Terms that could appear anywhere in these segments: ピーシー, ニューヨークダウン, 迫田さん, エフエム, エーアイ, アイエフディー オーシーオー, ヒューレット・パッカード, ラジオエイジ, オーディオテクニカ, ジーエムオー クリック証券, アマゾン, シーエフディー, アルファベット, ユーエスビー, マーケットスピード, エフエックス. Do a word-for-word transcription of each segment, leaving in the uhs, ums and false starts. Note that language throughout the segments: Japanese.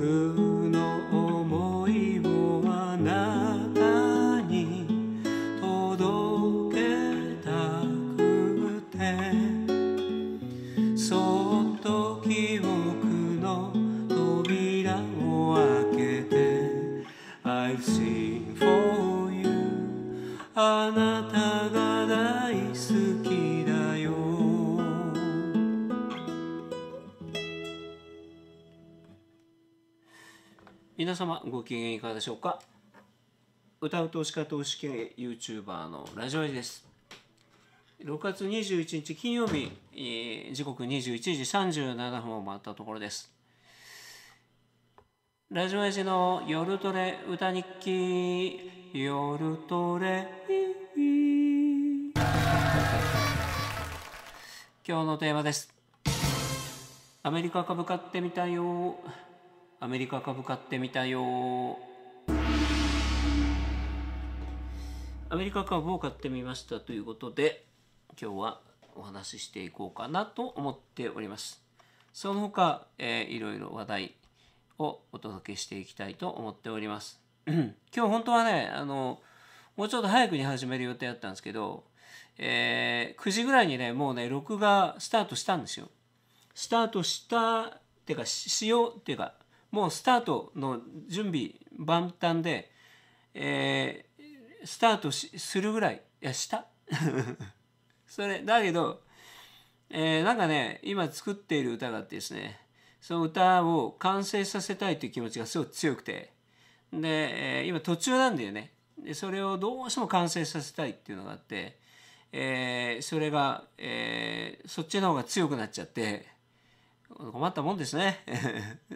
僕の思いをあなたに届けたくて、そっと記憶の扉を開けて I've seen for you あなたが大好きだよ。皆様ご機嫌いかがでしょうか。歌う投資家投資系 YouTuber のラジオエイジです。ろくがつにじゅういちにち金曜日、えー、時刻にじゅういちじさんじゅうななふんを回ったところです。ラジオエイジの夜トレ歌日記、夜トレ。今日のテーマです。アメリカ株買ってみたよ、アメリカ株買ってみたよ。アメリカ株を買ってみましたということで、今日はお話ししていこうかなと思っております。その他、えー、いろいろ話題をお届けしていきたいと思っております。今日本当はね、あのもうちょっと早くに始める予定だったんですけど、えー、くじぐらいにね、もうね録画スタートしたんですよ。スタートしたっていうかしようっていうか、もうスタートの準備万端で、えー、スタートしするぐらい、いやしたそれだけど、えー、なんかね今作っている歌があってですね、その歌を完成させたいという気持ちがすごく強くて、で、えー、今途中なんだよね。でそれをどうしても完成させたいっていうのがあって、えー、それが、えー、そっちの方が強くなっちゃって困ったもんですね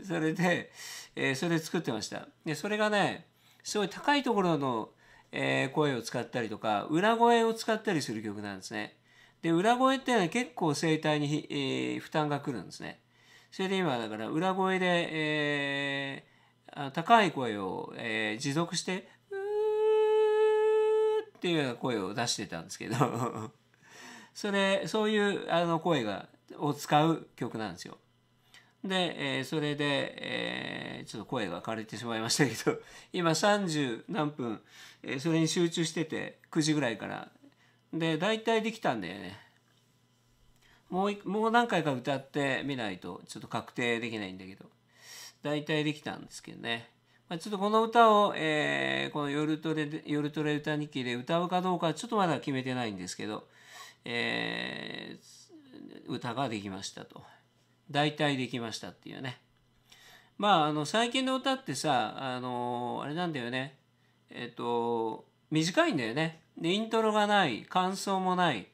それで、えー、それ作ってました。でそれがねすごい高いところの、えー、声を使ったりとか裏声を使ったりする曲なんですね。で裏声って、ね、結構声帯に、えー、負担がくるんですね。それで今だから裏声で、えー、高い声を、えー、持続してうーっていうような声を出してたんですけどそれそういうあの声がを使う曲なんですよ。で、えー、それで、えー、ちょっと声が枯れてしまいましたけど、今さんじゅうなんぷん、えー、それに集中してて、くじぐらいからで大体できたんだよね。もう、もう何回か歌ってみないとちょっと確定できないんだけど、大体できたんですけどね、まあ、ちょっとこの歌を、えー、この夜トレで「夜トレ歌日記」で歌うかどうかちょっとまだ決めてないんですけど、えー歌ができましたと。大体できましたっていうね。まあ、あの最近の歌ってさ、あのあれなんだよね、えっと短いんだよね。でイントロがない感想もない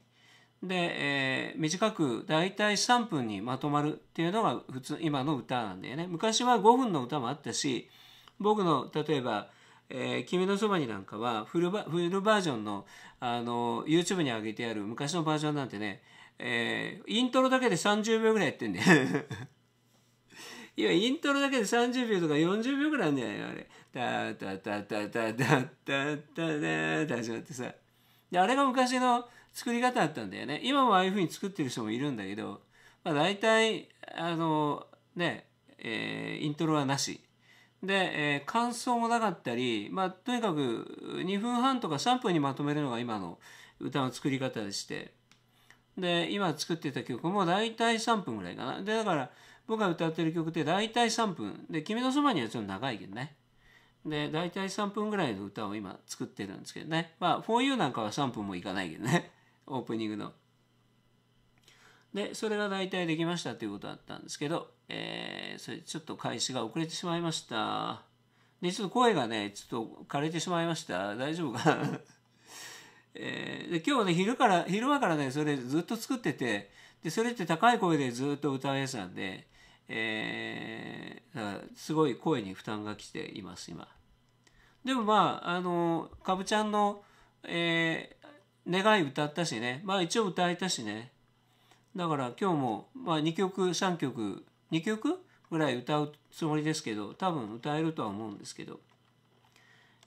で、えー、短く大体さんぷんにまとまるっていうのが普通今の歌なんだよね。昔はごふんの歌もあったし、僕の例えばえー、君のそばになんかはフルバ、フルバージョンの、あの YouTube に上げてある昔のバージョンなんてね、えー、イントロだけでさんじゅうびょうぐらいやってんだよいやイントロだけでさんじゅうびょうとかよんじゅうびょうぐらいなんじゃないのあれ。タタタタタタタタタ始まってさ、であれが昔の作り方だったんだよね。今もああいうふうに作ってる人もいるんだけど、まあ、大体あのね、えー、イントロはなしで、えー、感想もなかったり、まあ、とにかくにふんはんとかさんぷんにまとめるのが今の歌の作り方でして、で今作ってた曲も大体さんぷんぐらいかな。でだから僕が歌ってる曲って大体さんぷんで、君のそばにはちょっと長いけどね、で大体さんぷんぐらいの歌を今作ってるんですけどね。まあ「For You」なんかはさんぷんもいかないけどねオープニングの。でそれが大体できましたということだったんですけど、えー、それちょっと開始が遅れてしまいました。でちょっと声がねちょっと枯れてしまいました。大丈夫かなえー、で今日ね昼から昼間からねそれずっと作ってて、でそれって高い声でずっと歌うやつなんで、えー、だからすごい声に負担がきています今。でもまああのかぶちゃんの、えー、願い歌ったしね、まあ一応歌えたしね。だから今日も、まあ、にきょくさんきょくにきょくぐらい歌うつもりですけど、多分歌えるとは思うんですけど、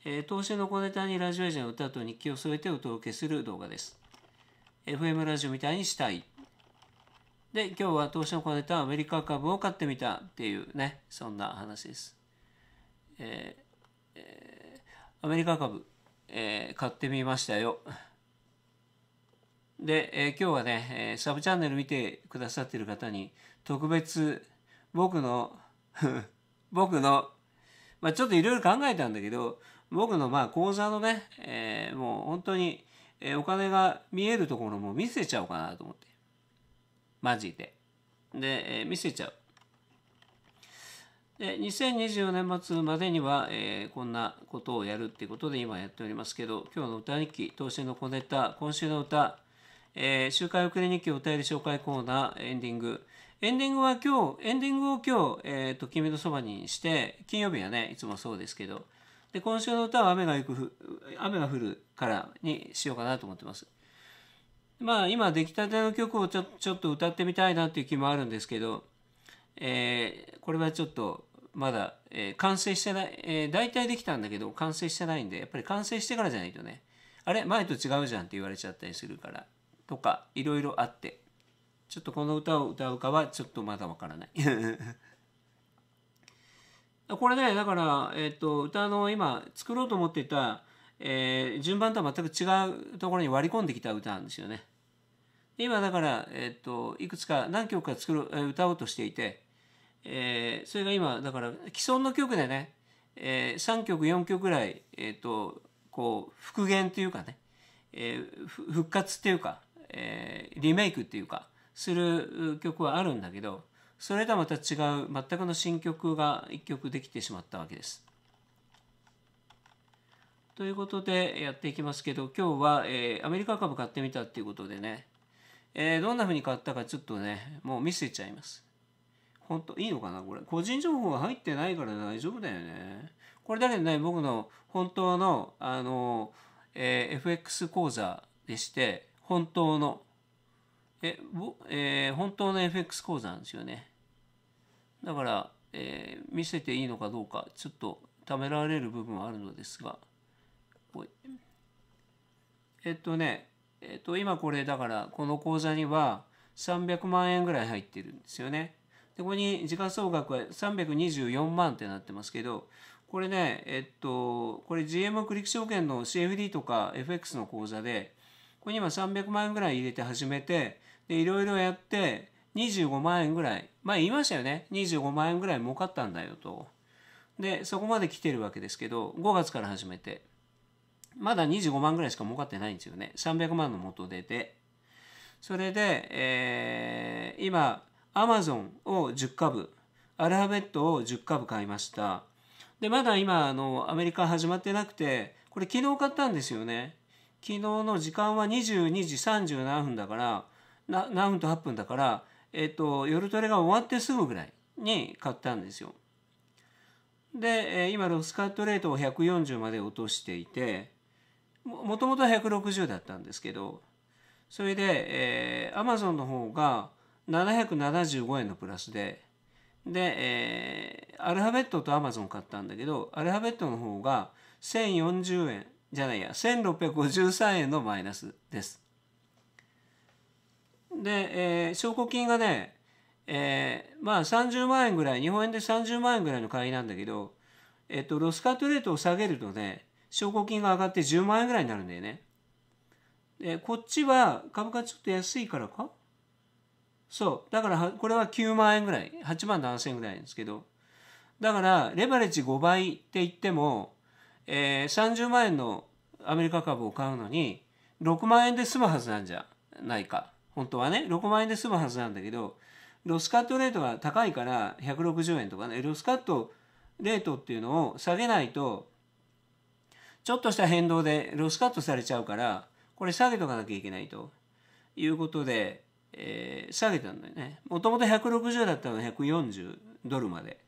えー、投資の小ネタにラジオエイジの歌と日記を添えてお届けする動画です。エフエム ラジオみたいにしたい。で、今日は投資を兼ねたアメリカ株を買ってみたっていうね、そんな話です。えーえー、アメリカ株、えー、買ってみましたよ。で、えー、今日はね、えー、サブチャンネル見てくださってる方に、特別、僕の、僕の、まあちょっといろいろ考えたんだけど、僕のまあ口座のね、えー、もう本当に、えー、お金が見えるところも見せちゃおうかなと思って。マジで。で、えー、見せちゃう。で、にせんにじゅうよねん末までには、えー、こんなことをやるっていうことで今やっておりますけど、今日の歌日記、投資の小ネタ、今週の歌、えー、周回遅れ日記お便り紹介コーナー、エンディング。エンディングは今日、エンディングを今日、えっと、君のそばにして、金曜日はね、いつもそうですけど、で、今週の歌は雨がよく、雨が降るからにしようかなと思ってます。まあ今出来たての曲をちょ、ちょっと歌ってみたいなっていう気もあるんですけど、えー、これはちょっとまだ、えー、完成してない、えー、大体できたんだけど完成してないんで、やっぱり完成してからじゃないとね、あれ前と違うじゃんって言われちゃったりするから、とかいろいろあって、ちょっとこの歌を歌うかはちょっとまだわからない。これね、だから、えーと、歌の今作ろうと思ってた、えー、順番とは全く違うところに割り込んできた歌なんですよね。今だから、えっと、いくつか何曲か作る歌おうとしていて、えー、それが今だから既存の曲でね、えー、さんきょくよんきょくぐらい、えっと、こう復元というかね、えー、復活っていうか、えー、リメイクっていうかする曲はあるんだけど、それとはまた違う全くの新曲がいっきょくできてしまったわけです。ということでやっていきますけど、今日は、えー、アメリカ株買ってみたっていうことでね、えー、どんな風に買ったかちょっとね、もう見せちゃいます。本当いいのかなこれ。個人情報が入ってないから大丈夫だよね。これだけでね、僕の本当の、あの、えー、エフエックス 口座でして、本当の、え、えー、本当の エフエックス 口座なんですよね。だから、えー、見せていいのかどうか、ちょっとためられる部分はあるのですが。えっとね、えっと、今これだからこの口座にはさんびゃくまんえんぐらい入ってるんですよね。でここに時価総額はさんびゃくにじゅうよんまんってなってますけど、これね、えっとこれ ジーエムオー クリック証券の シーエフディー とか エフエックス の口座で、ここに今さんびゃくまんえんぐらい入れて始めて、でいろいろやってにじゅうごまんえんぐらい、前言いましたよね、にじゅうごまんえんぐらい儲かったんだよと。でそこまで来てるわけですけど、ごがつから始めて。まだにじゅうごまんぐらいしか儲かってないんですよね。さんびゃくまんの元手で。それで、えー、今、アマゾンをじゅっかぶ、アルファベットをじゅっかぶ買いました。で、まだ今、あの、アメリカ始まってなくて、これ昨日買ったんですよね。昨日の時間はにじゅうにじさんじゅうななふんだから、な何分とはっぷんだから、えっと、夜トレが終わってすぐぐらいに買ったんですよ。で、今、ロスカットレートをひゃくよんじゅうまで落としていて、もともとはひゃくろくじゅうだったんですけど、それで、えー、アマゾンの方がななひゃくななじゅうごえんのプラスで、で、えー、アルファベットとアマゾン買ったんだけど、アルファベットの方がせんよんじゅうえん、じゃないや、せんろっぴゃくごじゅうさんえんのマイナスです。で、えー、証拠金がね、えー、まあさんじゅうまんえんぐらい、日本円でさんじゅうまんえんぐらいの買いなんだけど、えっと、ロスカットレートを下げるとね、証拠金が上がってじゅうまんえんぐらいになるんだよね。で、こっちは株価ちょっと安いからか？そう。だから、これはきゅうまんえんぐらい。はちまんななせんえんぐらいなんですけど。だから、レバレッジごばいって言っても、えー、さんじゅうまんえんのアメリカ株を買うのに、ろくまんえんで済むはずなんじゃないか。本当はね、ろくまんえんで済むはずなんだけど、ロスカットレートが高いからひゃくろくじゅうえんとかね、ロスカットレートっていうのを下げないと、ちょっとした変動でロスカットされちゃうから、これ下げとかなきゃいけないということで、えー、下げたんだよね。もともとひゃくろくじゅうだったのがひゃくよんじゅうドルまで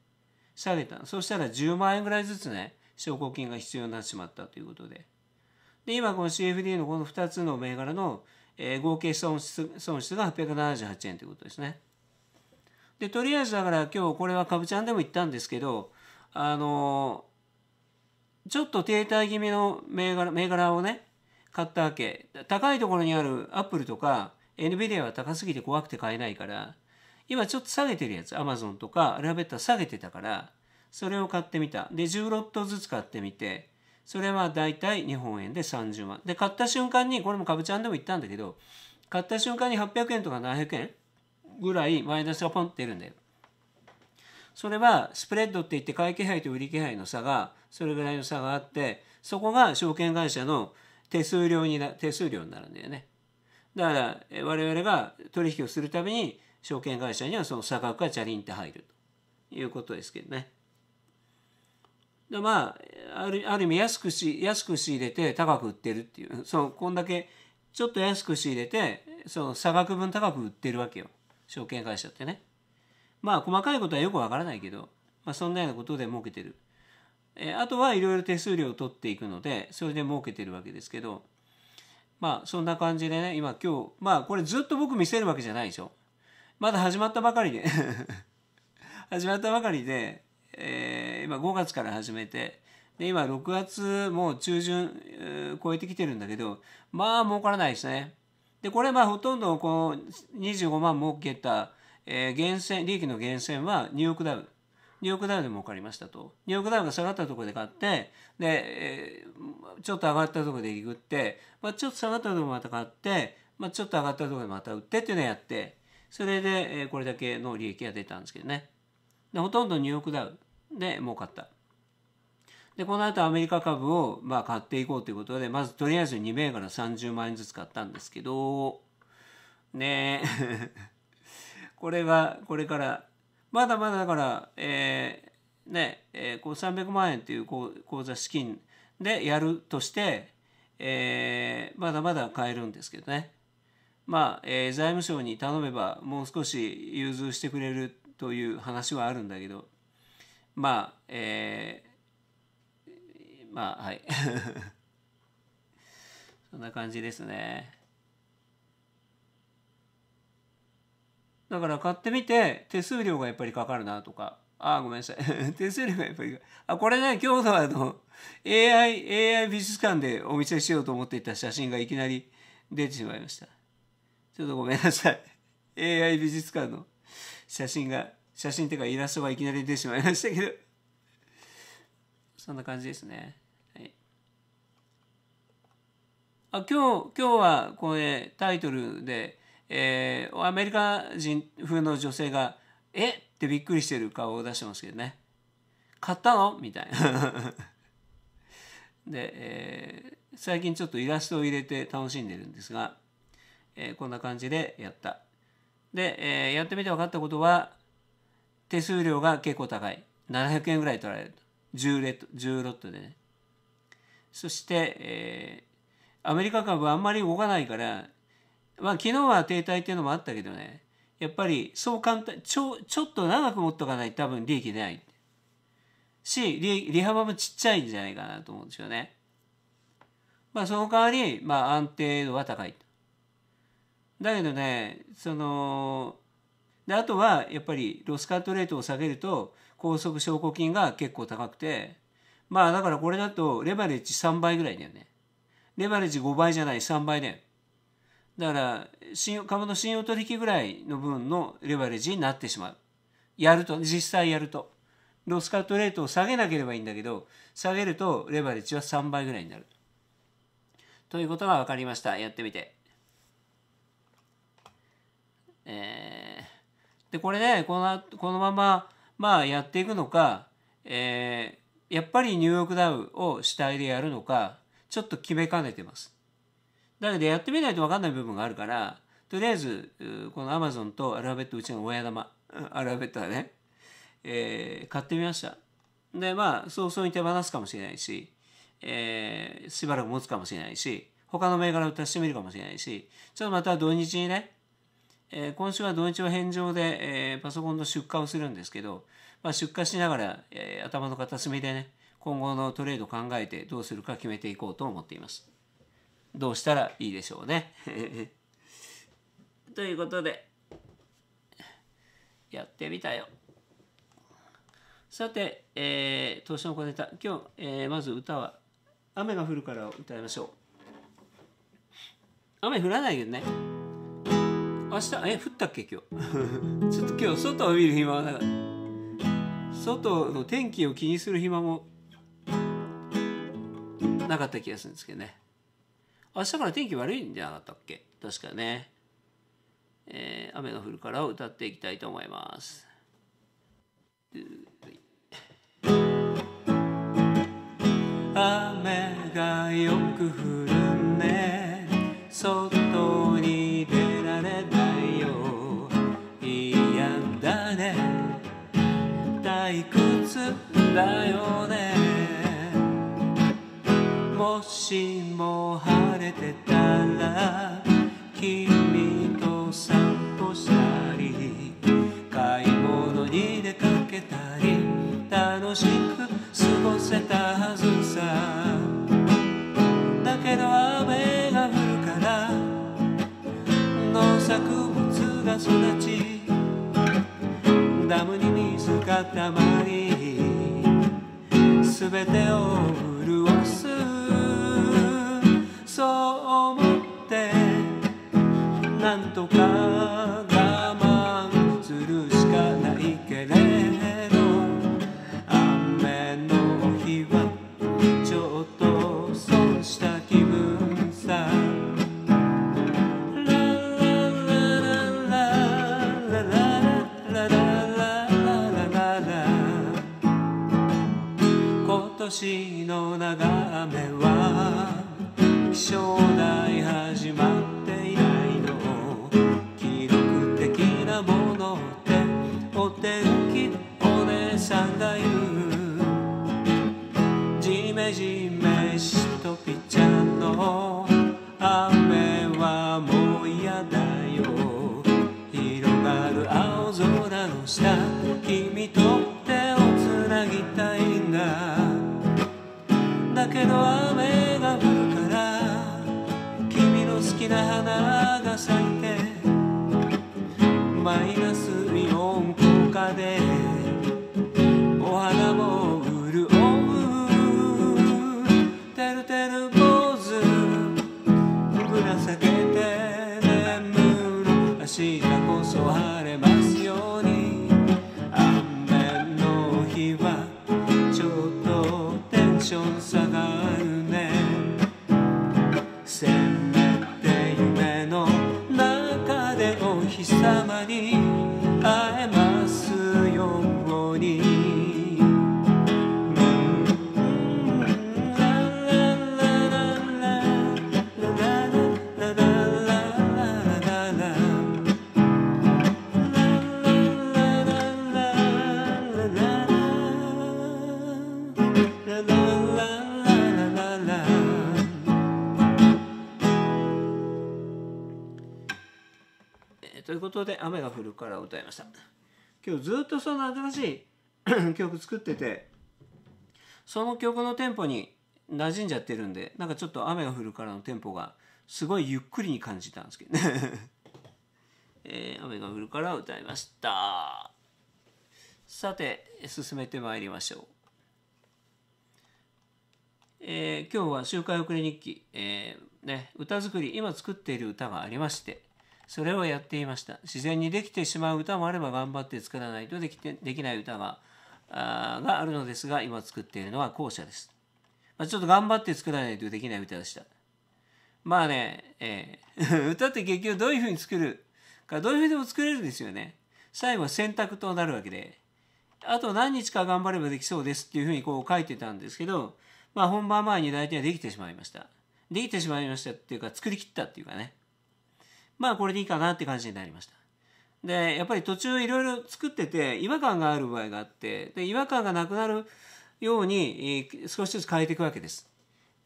下げた。そしたらじゅうまんえんぐらいずつね、証拠金が必要になってしまったということで。で、今この シーエフディー のこのふたつの銘柄の、えー、合計損失、損失がはっぴゃくななじゅうはちえんということですね。で、とりあえずだから今日これは株ちゃんでも言ったんですけど、あのー、ちょっと停滞気味の銘柄、銘柄をね、買ったわけ。高いところにあるアップルとかエヌビディア は高すぎて怖くて買えないから、今ちょっと下げてるやつ、アマゾン とかラベッタ下げてたから、それを買ってみた。で、じゅうろっとうずつ買ってみて、それはだいたい日本円でさんじゅうまん。で、買った瞬間に、これもかぶちゃんでも言ったんだけど、買った瞬間にはっぴゃくえんとかななひゃくえんぐらいマイナスがポンって出るんだよ。それはスプレッドって言って買い気配と売り気配の差がそれぐらいの差があって、そこが証券会社の手数料にな手数料になるんだよね。だから我々が取引をするたびに証券会社にはその差額がチャリンって入るということですけどね。でまあある、ある意味安くし安く仕入れて高く売ってるっていう、そのこんだけちょっと安く仕入れてその差額分高く売ってるわけよ、証券会社ってね。まあ細かいことはよくわからないけど、まあ、そんなようなことで儲けてる。えあとはいろいろ手数料を取っていくので、それで儲けてるわけですけど、まあそんな感じでね、今今日、まあこれずっと僕見せるわけじゃないでしょ。まだ始まったばかりで始まったばかりで、えー、今ごがつから始めて、で今ろくがつもう中旬、えー、超えてきてるんだけど、まあ儲からないですね。でこれまあほとんどこのにじゅうごまん儲けたえー、源泉利益の源泉はニューヨークダウンニューヨークダウンで儲かりましたと。ニューヨークダウンが下がったところで買って、で、えー、ちょっと上がったところで売って、まあ、ちょっと下がったところでまた買って、まあ、ちょっと上がったところでまた売ってっていうのをやって、それで、えー、これだけの利益が出たんですけどね。でほとんどニューヨークダウンで儲かった。でこの後アメリカ株をまあ買っていこうということで、まずとりあえずにめいがらさんじゅうまんえんずつ買ったんですけどねえこれがこれからまだまだだから、えーねえー、こうさんびゃくまんえんという口座資金でやるとして、えー、まだまだ買えるんですけどね。まあ、えー、財務省に頼めばもう少し融通してくれるという話はあるんだけど、まあ、えー、まあはいそんな感じですね。だから買ってみて手数料がやっぱりかかるなとか、ああごめんなさい手数料がやっぱりあこれね、今日のあの エーアイ 美術館でお見せしようと思っていた写真がいきなり出てしまいました。ちょっとごめんなさいエーアイ 美術館の写真が写真っていうかイラストがいきなり出てしまいましたけどそんな感じですね。はい、あ今日今日はこれタイトルでえー、アメリカ人風の女性が「えっ!」ってびっくりしてる顔を出してますけどね。買ったのみたいなで、えー、最近ちょっとイラストを入れて楽しんでるんですが、えー、こんな感じでやった。で、えー、やってみて分かったことは、手数料が結構高い、ななひゃくえんぐらい取られると、じゅうロットでね。そして、えー、アメリカ株はあんまり動かないから、まあ昨日は停滞っていうのもあったけどね、やっぱりそう簡単ちょ、ちょっと長く持っとかないと多分利益出ないし、 利, 利幅もちっちゃいんじゃないかなと思うんですよね。まあその代わり、まあ、安定度は高い。だけどね、そのであとはやっぱりロスカットレートを下げると拘束証拠金が結構高くて、まあだからこれだとレバレッジさんばいぐらいだよね。レバレッジごばいじゃないさんばいだよ。だから株の信用取引ぐらいの分のレバレッジになってしまう。やると、実際やるとロスカットレートを下げなければいいんだけど、下げるとレバレッジはさんばいぐらいになるということが分かりました。やってみて、えー、でこれね、この、このまま、まあ、やっていくのか、えー、やっぱりニューヨークダウを主体でやるのかちょっと決めかねてます。だけどやってみないと分かんない部分があるから、とりあえずこの アマゾン とアルファベット、うちの親玉アルファベットはね、えー、買ってみました。でまあ早々に手放すかもしれないし、えー、しばらく持つかもしれないし、他の銘柄を足してみるかもしれないし、ちょっとまた土日にね、えー、今週は土日は返上で、えー、パソコンの出荷をするんですけど、まあ、出荷しながら、えー、頭の片隅でね、今後のトレードを考えてどうするか決めていこうと思っています。どうしたらいいでしょうねということでやってみたよ。さて、えー、投資の小ネタ、今日、えー、まず歌は「雨が降るから」を歌いましょう。雨降らないけどね。明日え降ったっけ今日ちょっと今日外を見る暇はなかった。外の天気を気にする暇もなかった気がするんですけどね。明日から天気悪いんじゃなかったっけ確かね、えー、雨が降るからを歌っていきたいと思います。雨がよく降るね、外に出られないよ、嫌だね、退屈だよね。もしも晴れてたら君と散歩したり買い物に出かけたり楽しく過ごせたはずさ。だけど雨が降るから農作物が育ちダムに水がたまり全てを潤す。そう思ってなんとか我慢するしかないけれど、雨の日はちょっと損した気分さ。今年の長雨は気象台始まって以来の記録的なものってお天気お姉さんが言う。ジメジメしとぴちゃんの雨はもう嫌だよ、広がる青空の下君と手をつなぎたいんだ。だけど雨が降るから君の好きな花が咲いてマイナスイオン効果でお花も潤う。てるてる坊主ぶら下げて眠る。明日こそ晴れますように。雨の日はちょっとテンション下がるね。せめて夢の中でお日様に会えますように。ということで雨が降るから歌いました。今日ずっとその新しい曲作っててその曲のテンポに馴染んじゃってるんでなんかちょっと雨が降るからのテンポがすごいゆっくりに感じたんですけどね、えー、雨が降るから歌いました。さて進めてまいりましょう。えー、今日は「周回遅れ日記」えーね、歌作り今作っている歌がありましてそれをやっていました。自然にできてしまう歌もあれば頑張って作らないとできてできない歌が あ, があるのですが今作っているのは後者です。まあ、ちょっと頑張って作らないとできない歌でした。まあね、えー、歌って結局どういうふうに作るかどういうふうでも作れるんですよね。最後は選択となるわけであと何日か頑張ればできそうですっていうふうにこう書いてたんですけど、まあ、本番前に大体できてしまいました。できてしまいましたっていうか作り切ったっていうかね。まあこれでいいかなって感じになりました。でやっぱり途中いろいろ作ってて違和感がある場合があってで違和感がなくなるように少しずつ変えていくわけです。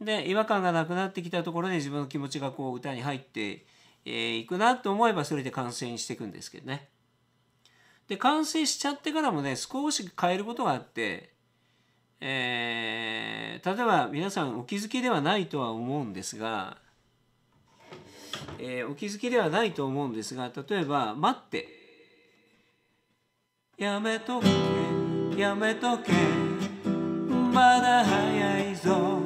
で違和感がなくなってきたところで自分の気持ちがこう歌に入っていくなと思えばそれで完成にしていくんですけどね。で完成しちゃってからもね少し変えることがあって。えー、例えば皆さんお気づきではないとは思うんですが、えー、お気づきではないと思うんですが例えば「待って」「やめとけやめとけまだ早いぞ」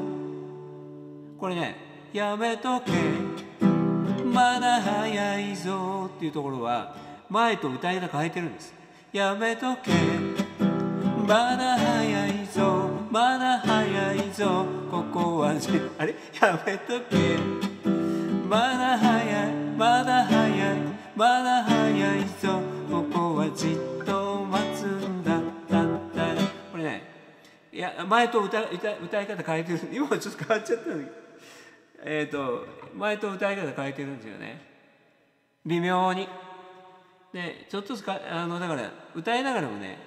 これね「やめとけまだ早いぞっていうところは前と歌い方変えてるんです。やめとけまだ早いぞまだ早いぞここはあれやめとけまだ早いまだ早いまだ早いぞここはじっと待つんだだだだ。これね、いや前と歌、歌、歌い方変えてる。今はちょっと変わっちゃったんだけど、えーと前と歌い方変えてるんですよね、微妙に。でちょっとずつかあのだから歌いながらもね、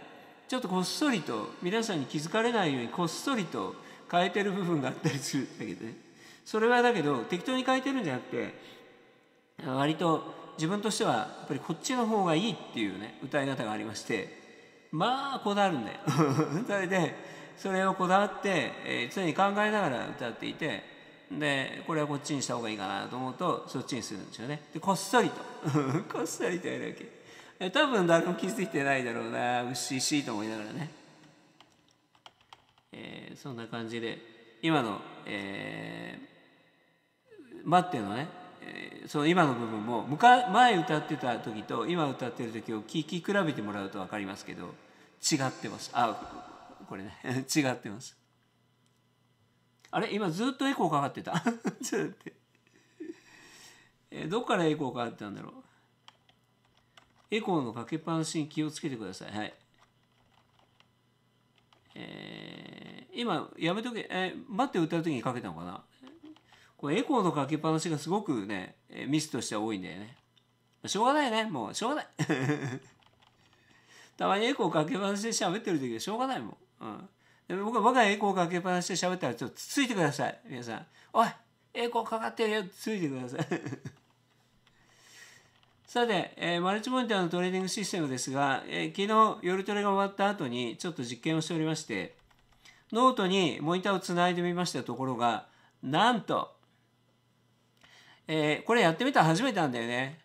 ちょっとこっそりと皆さんに気づかれないようにこっそりと変えてる部分があったりするんだけどね。それはだけど適当に変えてるんじゃなくて、割と自分としてはやっぱりこっちの方がいいっていうね歌い方がありまして、まあこだわるんだよそれでそれをこだわって、えー、常に考えながら歌っていて、でこれはこっちにした方がいいかなと思うとそっちにするんですよね。でこっそりとこっそりとやるわけ。多分誰も気づいてないだろうな、うっしーしーと思いながらね、えー、そんな感じで今の、えー、待ってのね、えー、その今の部分も向か前歌ってた時と今歌ってる時を聴き比べてもらうと分かりますけど、違ってます。あこれね違ってます。あれ今ずっとエコーかかってたちょっと待って、えー、どっからエコーかかってたんだろう。エコーのかけっぱなしに気をつけてください。はい、えー、今やめとけ、えー、待って歌う時にかけたのかな。これエコーのかけっぱなしがすごくねミスとしては多いんだよね。しょうがないね、もうしょうがないたまにエコーかけっぱなしで喋ってる時はしょうがないもん、うん。僕は我がエコーかけっぱなしで喋ったらちょっとつついてください皆さん。おいエコーかかってるよ、ついてくださいさて、えー、マルチモニターのトレーディングシステムですが、えー、昨日夜トレが終わった後にちょっと実験をしておりまして、ノートにモニターをつないでみましたところがなんと、えー、これやってみたら初めてなんだよね。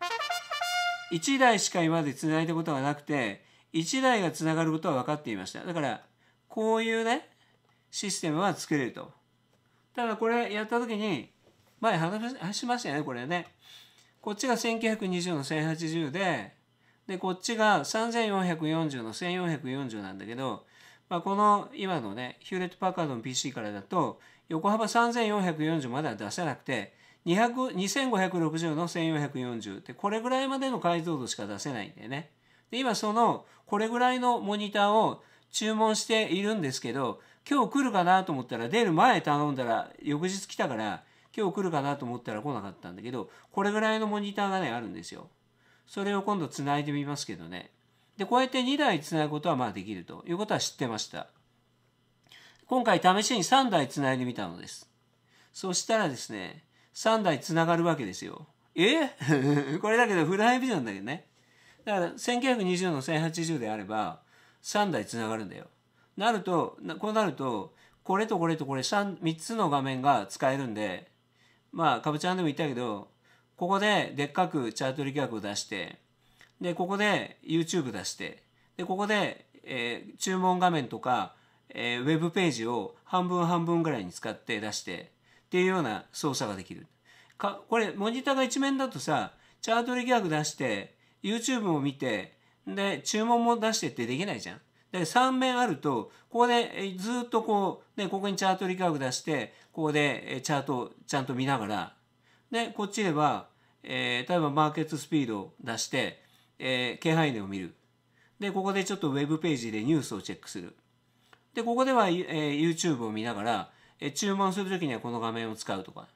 いちだいしか今までつないだことがなくていちだいがつながることは分かっていました。だからこういうねシステムは作れると。ただこれやった時に前話しましたよね、これね。こっちがせんきゅうひゃくにじゅうのせんはちじゅうで、でこっちがさんぜんよんひゃくよんじゅうのせんよんひゃくよんじゅうなんだけど、まあ、この今のねヒューレット・パッカードの ピーシー からだと横幅さんぜんよんひゃくよんじゅうまでは出せなくてにせんごひゃくろくじゅうのせんよんひゃくよんじゅうってこれぐらいまでの解像度しか出せないんだよね。で今そのこれぐらいのモニターを注文しているんですけど、今日来るかなと思ったら出る前頼んだら翌日来たから、今日来るかなと思ったら来なかったんだけど、これぐらいのモニターがねあるんですよ。それを今度つないでみますけどね。でこうやってにだいつなぐことはまあできるということは知ってました。今回試しにさんだいつないでみたのです。そしたらですねさんだいつながるわけですよ。えこれだけどフルハイビジョンだけどね。だからせんきゅうひゃくにじゅうのせんはちじゅうであればさんだいつながるんだよ。なるとこうなるとこれとこれとこれ 3, 3つの画面が使えるんで、まあかぶちゃんでも言ったけど、ここででっかくチャート力学を出して、でここで YouTube 出して、でここで、えー、注文画面とか、えー、ウェブページを半分半分ぐらいに使って出してっていうような操作ができるか。これモニターが一面だとさ、チャート力学出して YouTube も見てで注文も出してってできないじゃん。でさん面あるとここでずっとこうでここにチャート力学出して、ここでチャートをちゃんと見ながら、でこっちでは、えー、例えばマーケットスピードを出して、えー、気配値を見る。でここでちょっとウェブページでニュースをチェックする。でここでは、えー、YouTube を見ながら、えー、注文するときにはこの画面を使うとか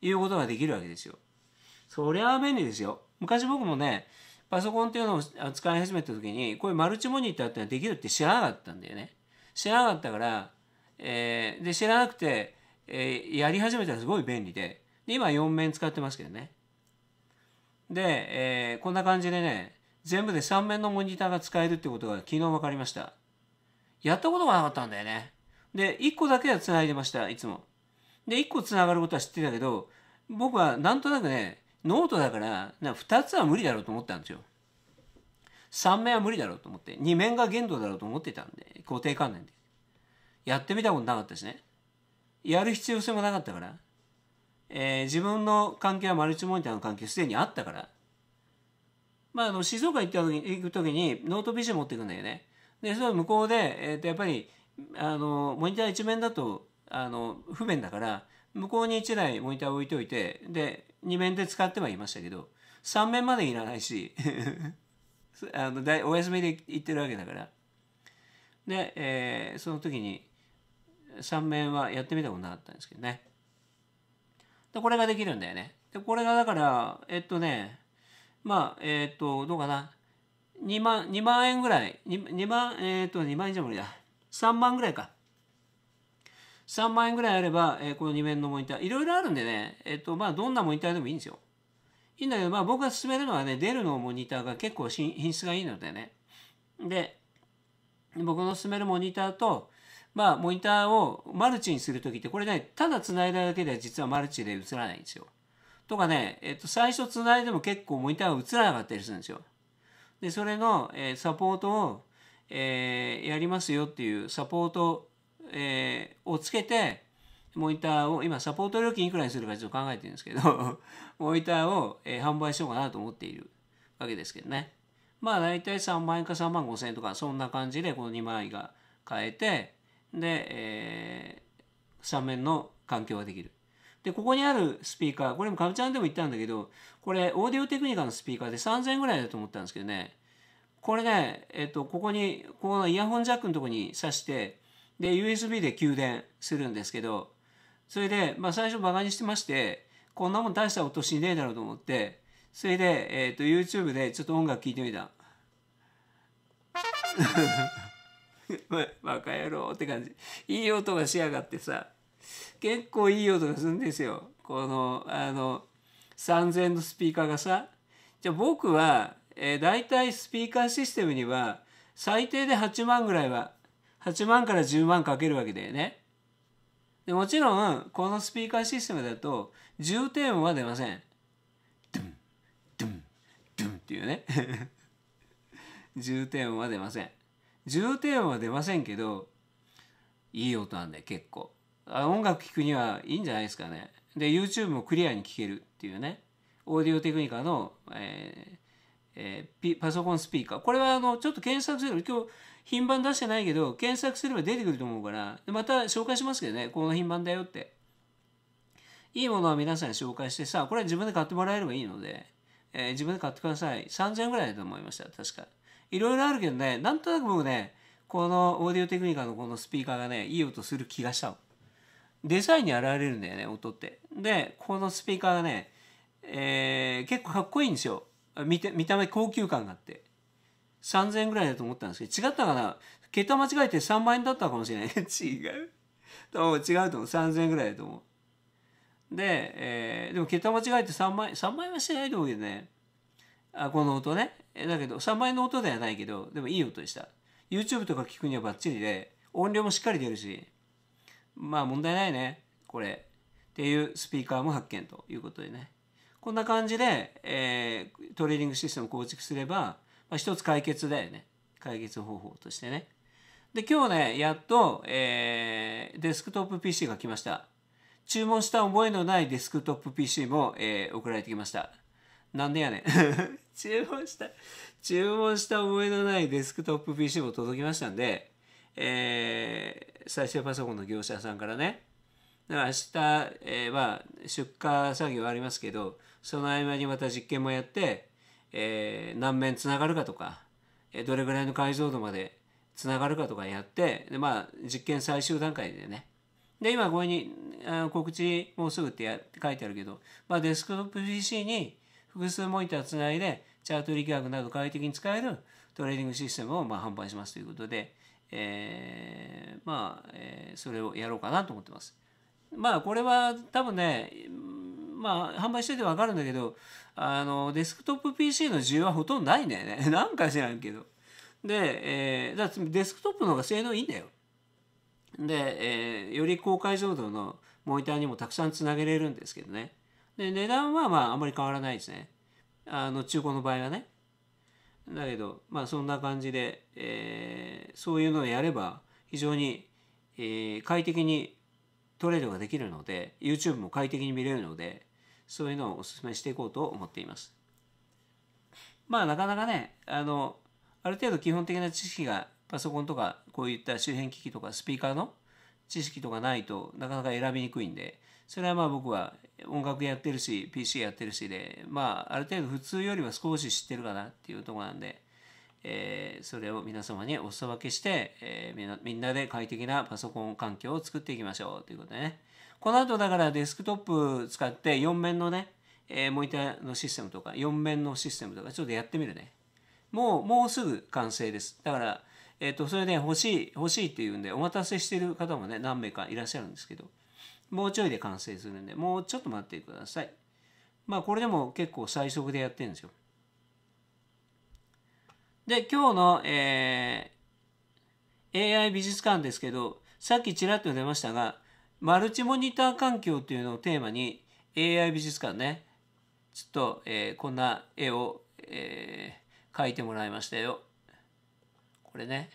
いうことができるわけですよ。そりゃ便利ですよ。昔僕もねパソコンっていうのを使い始めた時に、こういうマルチモニターってのはできるって知らなかったんだよね。知らなかったから、えー、で知らなくて、えー、やり始めたらすごい便利で、で今よん面使ってますけどね。で、えー、こんな感じでね、全部でさん面のモニターが使えるってことが昨日分かりました。やったことがなかったんだよね。で、いっこだけは繋いでました、いつも。で、いっこ繋がることは知ってたけど、僕はなんとなくね、ノートだからふたつは無理だろうと思ったんですよ。さん面は無理だろうと思ってに面が限度だろうと思ってたんで、固定観念でやってみたことなかったしね、やる必要性もなかったから、えー、自分の関係はマルチモニターの関係すでにあったから、まあ、あの静岡行った時に行く時にノート ピーシー 持っていくんだよね。でそれは向こうで、えー、とやっぱりあのモニター一面だとあの不便だから向こうにいちだいモニター置いておいてでにめんで使ってはいましたけどさんめんまでいらないしあのお休みで行ってるわけだからで、えー、その時にさんめんはやってみたことなかったんですけどね。でこれができるんだよね。でこれがだからえっとねまあえっとどうかなにまん、にまんえんぐらい 2, 2万えっとにまんえんじゃ無理ださんまんぐらいかさんまんえんぐらいあれば、えー、このにめんのモニターいろいろあるんでね、えっとまあ、どんなモニターでもいいんですよ。いいんだけど、まあ、僕が勧めるのはねデルのモニターが結構品質がいいのでね。で僕の勧めるモニターと、まあ、モニターをマルチにするときってこれねただつないだだけでは実はマルチで映らないんですよ。とかね、えっと、最初つないでも結構モニターが映らなかったりするんですよ。でそれの、えー、サポートを、えー、やりますよっていうサポート、えー、をつけてモニターを今サポート料金いくらにするかちょっと考えてるんですけどモニターを、えー、販売しようかなと思っているわけですけどね。まあ大体さんまんえんかさんまんごせんえんとかそんな感じでこのにまいが買えてで、えー、さんめんの環境ができる。でここにあるスピーカーこれもかみちゃんでも言ったんだけどこれオーディオテクニカのスピーカーでさんぜんえんぐらいだと思ったんですけどねこれね、えっと、ここにこのイヤホンジャックのとこに挿してで ユーエスビー で給電するんですけどそれで、まあ、最初バカにしてましてこんなもん大した音しねえだろうと思ってそれで、えっと、YouTube でちょっと音楽聴いてみたバカ野郎って感じいい音がしやがってさ結構いい音がするんですよこのあのさんぜんえんのスピーカーがさ。じゃあ僕は、えー、大体スピーカーシステムには最低ではちまんぐらいははちまんからじゅうまんかけるわけだよね。でもちろんこのスピーカーシステムだと重低音は出ません。ドゥンドゥンドゥンっていうね重低音は出ません。重低音は出ませんけどいい音なんだよ結構。音楽聴くにはいいんじゃないですかね。で YouTube もクリアに聴けるっていうねオーディオテクニカの、えーえー、ピパソコンスピーカーこれはあのちょっと検索する今日品番出してないけど検索すれば出てくると思うからまた紹介しますけどねこの品番だよっていいものは皆さんに紹介してさこれは自分で買ってもらえればいいので、えー、自分で買ってください。さんぜんえんぐらいだと思いました確か。いろいろあるけどねなんとなく僕ねこのオーディオテクニカのこのスピーカーがねいい音する気がしたの。デザインに現れるんだよね音って。でこのスピーカーがね、えー、結構かっこいいんですよ。見て見た目高級感があってさんぜんえんぐらいだと思ったんですけど違ったかな桁間違えてさんまんえんだったかもしれない違う多分違うと思うさんぜんえんぐらいだと思う。で、えー、でも桁間違えてさんまんえんさんまんえんはしてないと思うけどねあこの音ねだけどさんまんえんの音ではないけどでもいい音でした。 YouTube とか聞くにはバッチリで音量もしっかり出るしまあ問題ないねこれっていうスピーカーも発見ということでねこんな感じで、えー、トレーディングシステムを構築すれば、まあ、一つ解決だよね解決方法としてね。で今日ねやっと、えー、デスクトップ ピーシー が来ました。注文した覚えのないデスクトップ ピーシー も、えー、送られてきました。なんでやねん注文した注文した覚えのないデスクトップ ピーシー も届きましたんでえー、再生パソコンの業者さんからねだから明日、えー、まあ出荷作業ありますけどその合間にまた実験もやって、えー、何面つながるかとか、えー、どれぐらいの解像度までつながるかとかやってでまあ実験最終段階でねで今これにあの告知もうすぐってや書いてあるけど、まあ、デスクトップ ピーシー に複数モニターつないでチャート力学など快適に使えるトレーディングシステムをまあ販売しますということで。えー、まあ、えー、それをやろうかなと思ってます。まあこれは多分ねまあ販売してて分かるんだけどあのデスクトップ ピーシー の需要はほとんどないんだよねなんか知らんけど。で、えー、だってデスクトップの方が性能いいんだよ。で、えー、より高解像度のモニターにもたくさんつなげれるんですけどね。で値段はまああんまり変わらないですねあの中古の場合はね。だけどまあそんな感じで、えー、そういうのをやれば非常に、えー、快適にトレードができるので YouTube も快適に見れるので、そういうのをお勧めしていこうと思っています。まあなかなかね、あのある程度基本的な知識がパソコンとかこういった周辺機器とかスピーカーの知識とかないとなかなか選びにくいんで、それはまあ僕は音楽やってるし ピーシー やってるしで、まあある程度普通よりは少し知ってるかなっていうところなんで、えー、それを皆様にお裾分けして、えー、みんな、みんなで快適なパソコン環境を作っていきましょうということでね。この後だからデスクトップ使ってよん面のね、えー、モニターのシステムとかよん面のシステムとかちょっとやってみるね。もう、もうすぐ完成です。だから、えっと、それで欲しい、欲しいっていうんで、お待たせしている方もね、何名かいらっしゃるんですけど、もうちょいで完成するんで、もうちょっと待ってください。まあ、これでも結構最速でやってるんですよ。で、今日の、えー、エーアイ 美術館ですけど、さっきちらっと出ましたが、マルチモニター環境っていうのをテーマに、エーアイ 美術館ね、ちょっと、えー、こんな絵を、えー書いてもらいましたよ。これね、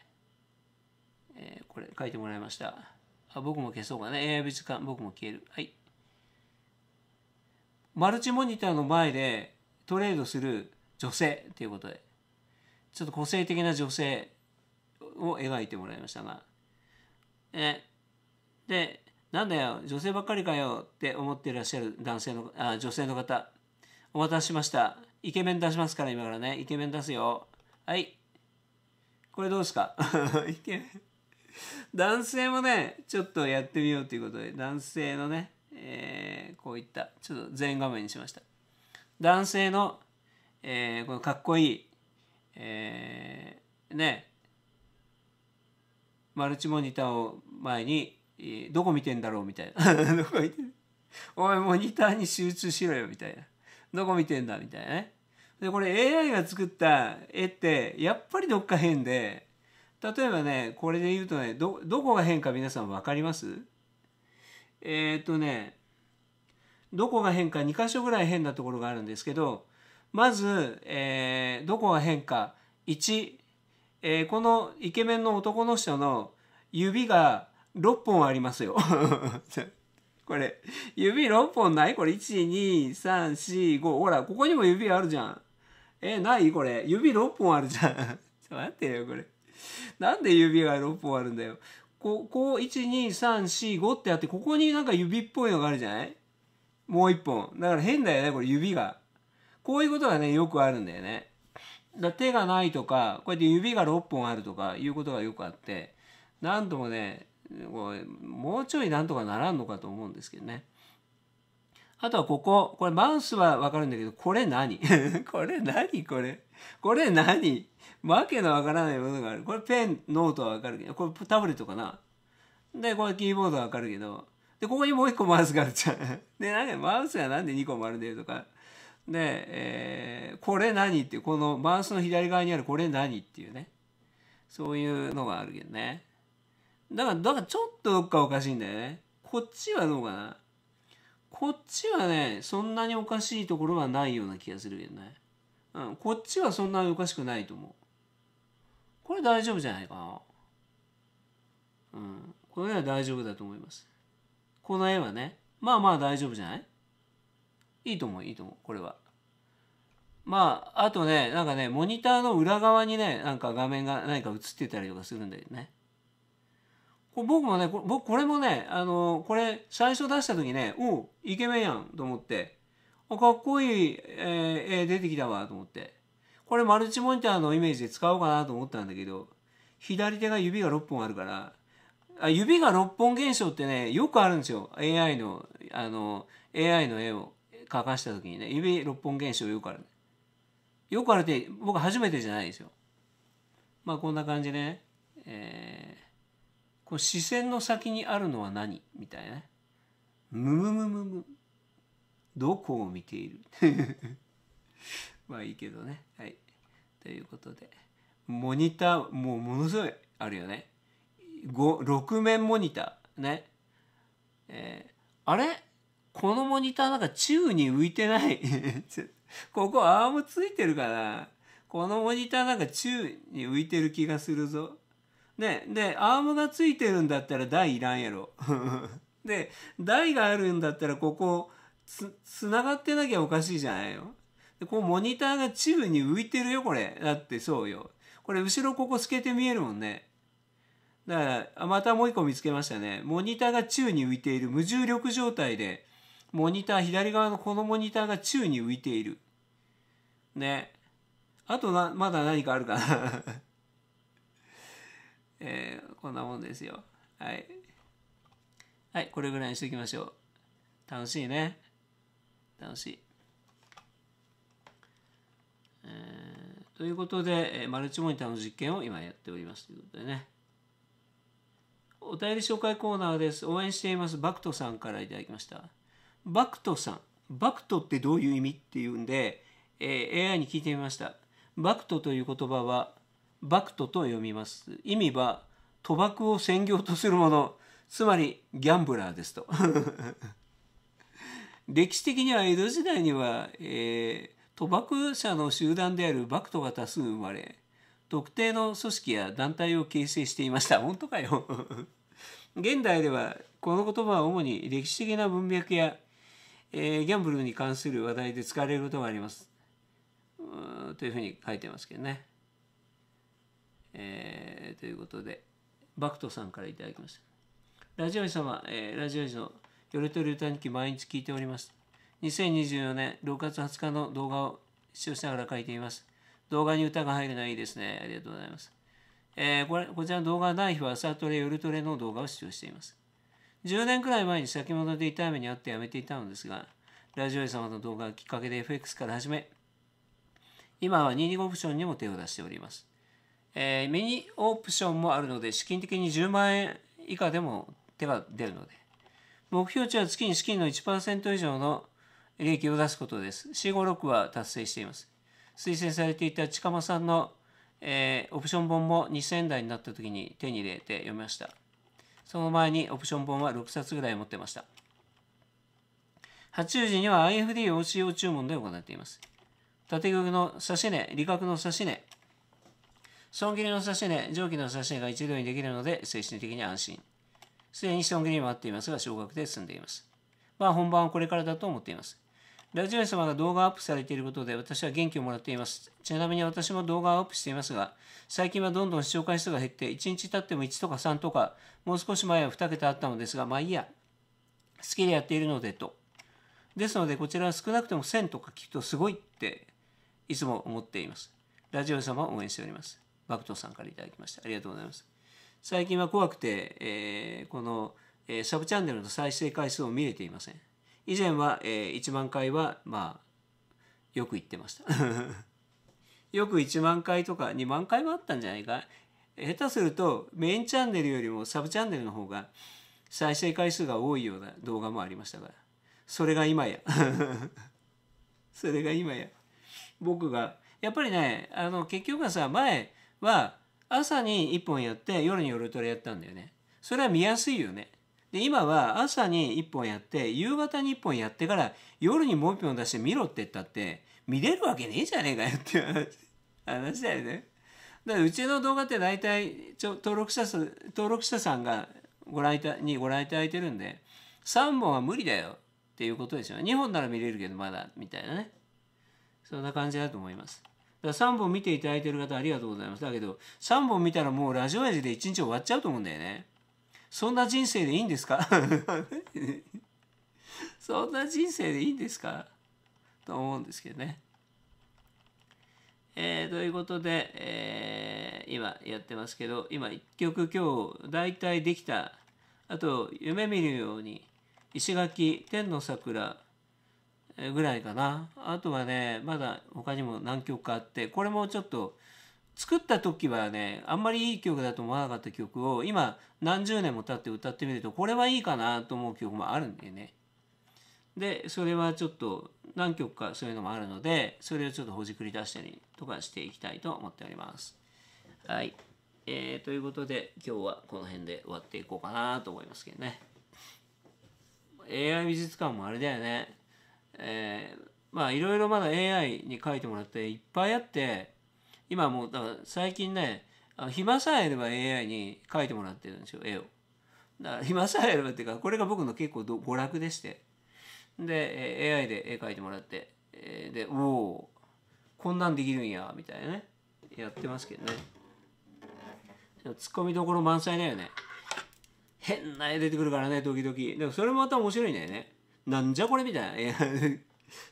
えー、これ書いてもらいました。あ、僕も消そうかね。エーアイ 美術館、僕も消える。はい。マルチモニターの前でトレードする女性ということで、ちょっと個性的な女性を描いてもらいましたが、えー、で、なんだよ、女性ばっかりかよって思っていらっしゃる男性の、あ、女性の方、お待たせしました。イケメン出しますから、今からね。イケメン出すよ。はい。これどうですかイケメン。男性もね、ちょっとやってみようということで、男性のね、えー、こういった、ちょっと全画面にしました。男性の、えー、このかっこいい、えー、ね、マルチモニターを前に、えー、どこ見てんだろうみたいな。どこ見てんお前モニターに集中しろよみたいな。どこ見てんだみたいなね。で、これ エーアイ が作った絵って、やっぱりどっか変で、例えばね、これで言うとね、ど、どこが変か皆さん分かります？えーっとね、どこが変かに箇所ぐらい変なところがあるんですけど、まず、えー、どこが変かいち、えー、このイケメンの男の人の指がろっぽんありますよ。これ、指ろっぽんない？これ、いち、に、さん、よん、ご。ほら、ここにも指あるじゃん。え、ない？これ、指ろっぽんあるじゃん。ちょっと待ってよ、これ。なんで指がろっぽんあるんだよ。ここ、いち、に、さん、よん、ごってあって、ここになんか指っぽいのがあるじゃない？もういっぽん。だから変だよね、これ、指が。こういうことがね、よくあるんだよね。だ手がないとか、こうやって指がろっぽんあるとかいうことがよくあって、なんともね、もうちょいなんとかならんのかと思うんですけどね。あとはここ、これマウスはわかるんだけど、これ何これ何これこれ何わけのわからないものがある。これペン、ノートはわかるけど、これタブレットかな。で、これキーボードはわかるけど、で、ここにもう一個マウスがあるじゃん。で、なんかマウスがなんでにこもあるんだよとか。で、えー、これ何っていう、このマウスの左側にあるこれ何っていうね。そういうのがあるけどね。だから、だからちょっとどっかおかしいんだよね。こっちはどうかな。こっちはね、そんなにおかしいところはないような気がするけどね。うん、こっちはそんなにおかしくないと思う。これ大丈夫じゃないかな。うん、これは大丈夫だと思います。この絵はね、まあまあ大丈夫じゃない？いいと思う、いいと思う、これは。まあ、あとね、なんかね、モニターの裏側にね、なんか画面が何か映ってたりとかするんだけどね。これ僕もね、僕これもね、あの、これ最初出した時ね、おイケメンやんと思って、あかっこいい、えー、出てきたわと思って、これマルチモニターのイメージで使おうかなと思ったんだけど、左手が指がろっぽんあるから、あ指がろっぽん現象ってね、よくあるんですよ。エーアイ の、あの、エーアイ の絵を描かした時にね、指ろっぽん現象よくある。よくあるって、僕初めてじゃないですよ。まあこんな感じでね、えーこう視線の先にあるのは何みたいなね。むむむむむ。どこを見ているまあいいけどね。はい。ということで。モニター、もうものすごいあるよね。ろく面モニター。ね。えー、あれこのモニターなんか宙に浮いてないここアームついてるかなこのモニターなんか宙に浮いてる気がするぞ。ね、で、アームがついてるんだったら台いらんやろ。で、台があるんだったらここつ、つながってなきゃおかしいじゃないよ。で、こうモニターがチブに浮いてるよ、これ。だってそうよ。これ後ろここ透けて見えるもんね。だから、あ、またもう一個見つけましたね。モニターが宙に浮いている。無重力状態で、モニター、左側のこのモニターが宙に浮いている。ね。あとな、まだ何かあるかな。えー、こんなもんですよ。はい。はい、これぐらいにしておきましょう。楽しいね。楽しい。えー、ということで、えー、マルチモニターの実験を今やっておりますということでね。お便り紹介コーナーです。応援しています。バクトさんからいただきました。バクトさん。バクトってどういう意味っていうんで、えー、エーアイ に聞いてみました。バクトという言葉は、バクトと読みます。意味は、賭博を専業とするもの、つまりギャンブラーですと。歴史的には江戸時代には、えー、賭博者の集団であるバクトが多数生まれ、特定の組織や団体を形成していました。本当かよ。現代ではこの言葉は主に歴史的な文脈や、えー、ギャンブルに関する話題で使われることがあります。というふうに書いてますけどね。えー、ということでバクトさんからいただきました。ラジオジ様、えー、ラジオジの夜とり歌日記毎日聞いております。にせんにじゅうよねんろくがつはつかの動画を視聴しながら書いています。動画に歌が入るのはいいですね。ありがとうございます。えー、これ、こちらの動画がない日は朝トレ、夜トレの動画を視聴しています。じゅうねんくらい前に先物で痛い目にあってやめていたのですが、ラジオ様の動画がきっかけで エフエックス から始め、今はにじゅうにオプションにも手を出しております。えー、ミニオプションもあるので、資金的にじゅうまんえん以下でも手が出るので、目標値は月に資金の いちパーセント 以上の利益を出すことです。よんごろくは達成しています。推薦されていた近間さんの、えー、オプション本もにせんえんだいになった時に手に入れて読みました。その前にオプション本はろくさつぐらい持ってました。はちじには アイエフディー オーシーオー 注文で行っています。縦具の差し値、利確の差し値、損切りの差し値、上記の差し値が一度にできるので精神的に安心。すでに損切りもあっていますが、少額で済んでいます。まあ本番はこれからだと思っています。ラジオ様が動画アップされていることで私は元気をもらっています。ちなみに私も動画をアップしていますが、最近はどんどん視聴回数が減って、いちにち経ってもいちとかさんとか、もう少し前はにけたあったのですが、まあいいや。好きでやっているのでと。ですので、こちらは少なくともせんとか聞くとすごいって、いつも思っています。ラジオ様を応援しております。バクトさんからいただきました。ありがとうございます。最近は怖くて、えー、この、えー、サブチャンネルの再生回数を見れていません。以前は、えー、いちまんかいは、まあ、よく言ってました。よくいちまんかいとかにまんかいもあったんじゃないか。下手するとメインチャンネルよりもサブチャンネルの方が再生回数が多いような動画もありましたから。それが今や。それが今や。僕が、やっぱりね、あの、結局はさ、前は朝にいっぽんやって夜に夜トレやったんだよね。それは見やすいよね。で今は朝にいっぽんやって夕方にいっぽんやってから夜にもういっぽん出して見ろって言ったって見れるわけねえじゃねえかよっていう話だよね。だからうちの動画って大体ちょ登録者数登録者さんがご覧いたにご覧いただいてるんでさんぼんは無理だよっていうことでしょ。にほんなら見れるけどまだみたいなね。そんな感じだと思います。だからさんぼん見ていただいてる方ありがとうございます。だけどさんぼん見たらもうラジオ親父でいちにち終わっちゃうと思うんだよね。そんな人生でいいんですかそんな人生でいいんですかと思うんですけどね。えー、ということで、えー、今やってますけど、今一曲今日大体できた、あと夢見るように、石垣、天の桜ぐらいかな。あとはね、まだ他にも何曲かあって、これもちょっと、作った時はね、あんまりいい曲だと思わなかった曲を今何十年も経って歌ってみるとこれはいいかなと思う曲もあるんだよね。で、それはちょっと何曲かそういうのもあるので、それをちょっとほじくり出したりとかしていきたいと思っております。はい。えー、ということで今日はこの辺で終わっていこうかなと思いますけどね。エーアイ 美術館もあれだよね。えー、まあいろいろまだ エーアイ に書いてもらっていっぱいあって、今もうだから最近ね、暇さえあれば エーアイ に書いてもらってるんですよ、絵を。今さえやればっていうか、これが僕の結構娯楽でして、で エーアイ で絵描いてもらって、でおおこんなんできるんやみたいなね、やってますけどね。ツッコミどころ満載だよね。変な絵出てくるからね、時々。でもそれもまた面白いんだよね。なんじゃこれみたいな。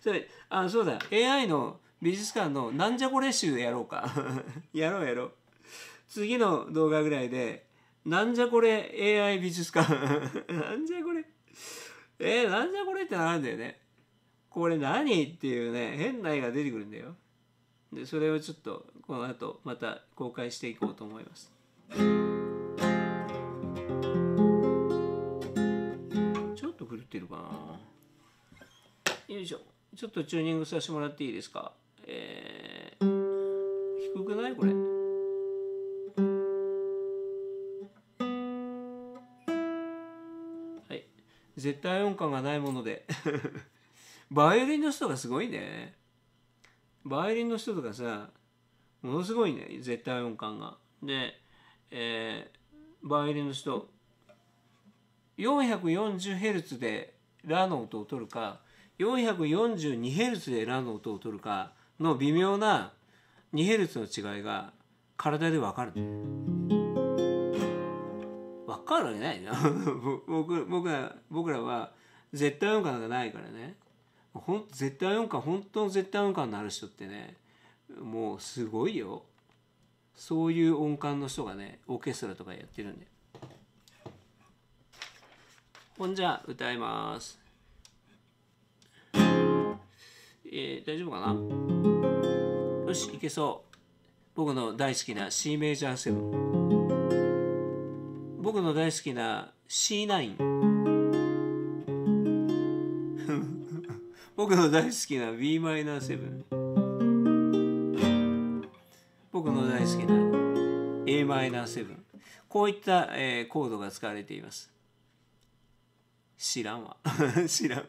それ、あ、そうだ。エーアイ の美術館のなんじゃこれ集やろうか。やろうやろう。次の動画ぐらいで、なんじゃこれ エーアイ 美術館。なんじゃこれ。えー、なんじゃこれってなるんだよね。これ何っていうね、変な絵が出てくるんだよ。で、それをちょっと、この後、また公開していこうと思います。ちょっと狂ってるかな。よいしょ。ちょっとチューニングさせてもらっていいですか。えー、低くないこれ。はい。絶対音感がないもので。バイオリンの人がすごいね。バイオリンの人とかさ、ものすごいね、絶対音感が。で、えー、バイオリンの人、よんひゃくよんじゅうヘルツ でラの音を取るか、よんひゃくよんじゅうにヘルツ でラの音を取るかの微妙な にヘルツ の違いが体で分かる。分かるわけないな。僕、僕ら、僕らは絶対音感がないからね。ほん絶対音感、本当の絶対音感のある人ってね、もうすごいよ。そういう音感の人がね、オーケストラとかやってるんで。ほんじゃ歌います。えー、大丈夫かな。よし、いけそう。僕の大好きな C メジャーセブン、僕の大好きな シーナイン、僕の大好きな ビーマイナーセブン、 僕の大好きな エーマイナーセブン、 こういった、えー、コードが使われています。知らんわ。知らんわ。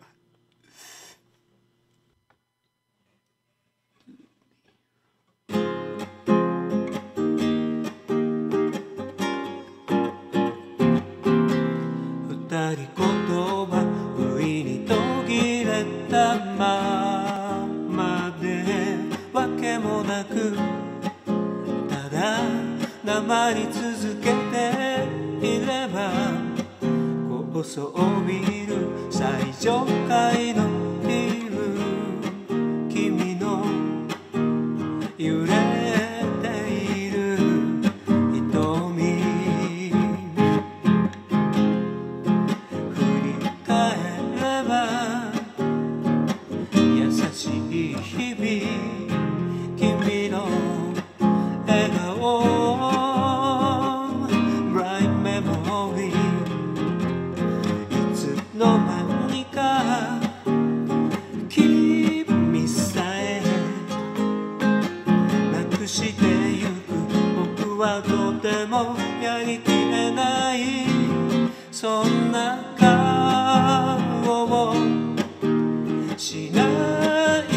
二人言葉不意に途切れたままで、わけもなくただ黙り続けていれば、高層ビル最上階のビル、君の揺れている瞳、振り返れば優しい日々、君の笑顔 Bright Memory、 いつの間にか君さえなくしてゆく、僕はとてもやりきれない、そんな顔をしない「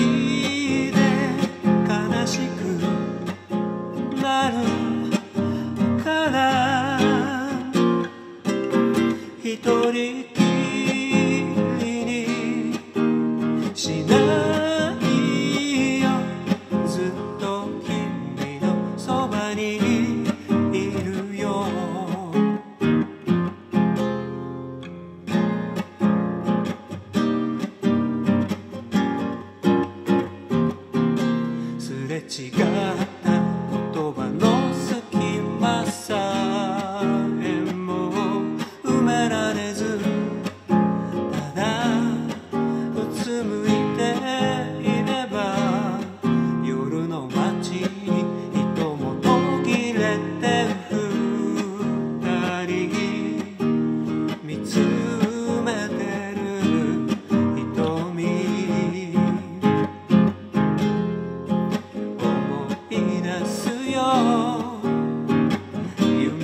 揺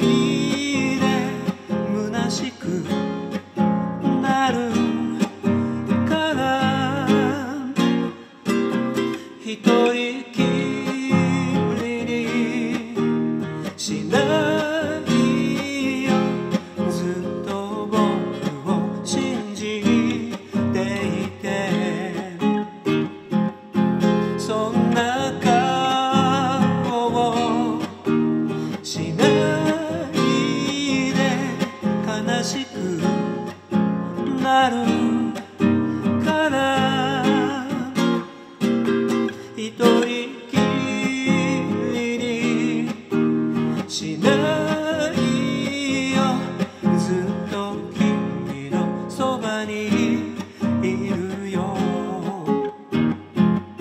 りで虚しくなるから」「一人きりにしないよ」「ずっと僕を信じていて」「そんな顔をしないで悲しくなるから」「一人きりにしないよ」「ずっと君のそばにいるよ」「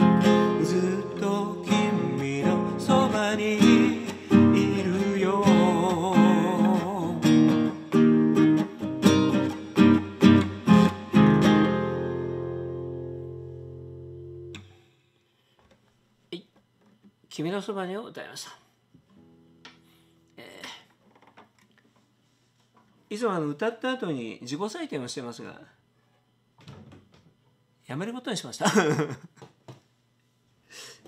ずっと君のそばにいるよ」はい、君のそばにを歌いました。いつもあの歌った後に自己採点をしてますが、やめることにしました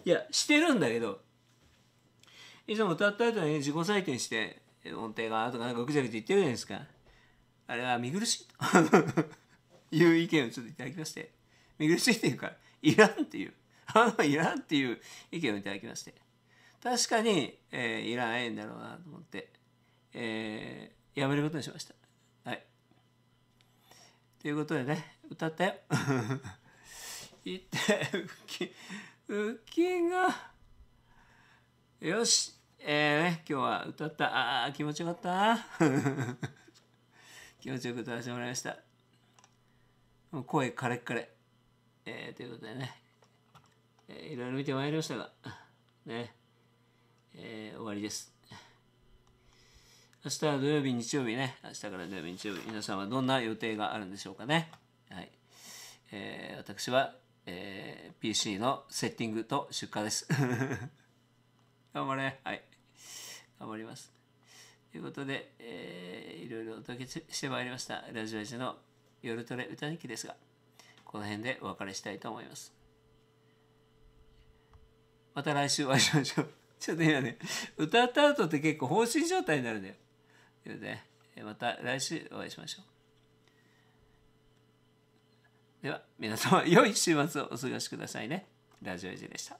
いや、してるんだけど、いつも歌った後に自己採点して音程がとかなんかぐちゃぐちゃ言ってるじゃないですか。あれは見苦しいという意見をちょっといただきまして、見苦しいっていうかいらんっていうあのいらんっていう意見をいただきまして、確かに、えー、いらないんだろうなと思って、えーやめることにしました。はい、ということでね、歌ったよ言って浮きがよし、えー、ね、今日は歌った。あー、気持ちよかった気持ちよく歌わせてもらいました。もう声カレッカレ、えー、ということでね、えー、いろいろ見てまいりましたがね、えー、終わりです。明日は土曜日、日曜日ね、明日から土曜日、日曜日、皆さんはどんな予定があるんでしょうかね。はい、えー、私は、えー、ピーシー のセッティングと出荷です。頑張れ、はい、頑張ります。ということで、えー、いろいろお届けしてまいりました、ラジオ一の夜トレ歌日記ですが、この辺でお別れしたいと思います。また来週お会いしましょう。ちょっと今ね、歌った後って結構放心状態になるんだよ。で、また来週お会いしましょう。では皆様良い週末をお過ごしくださいね。ラジオエイジでした。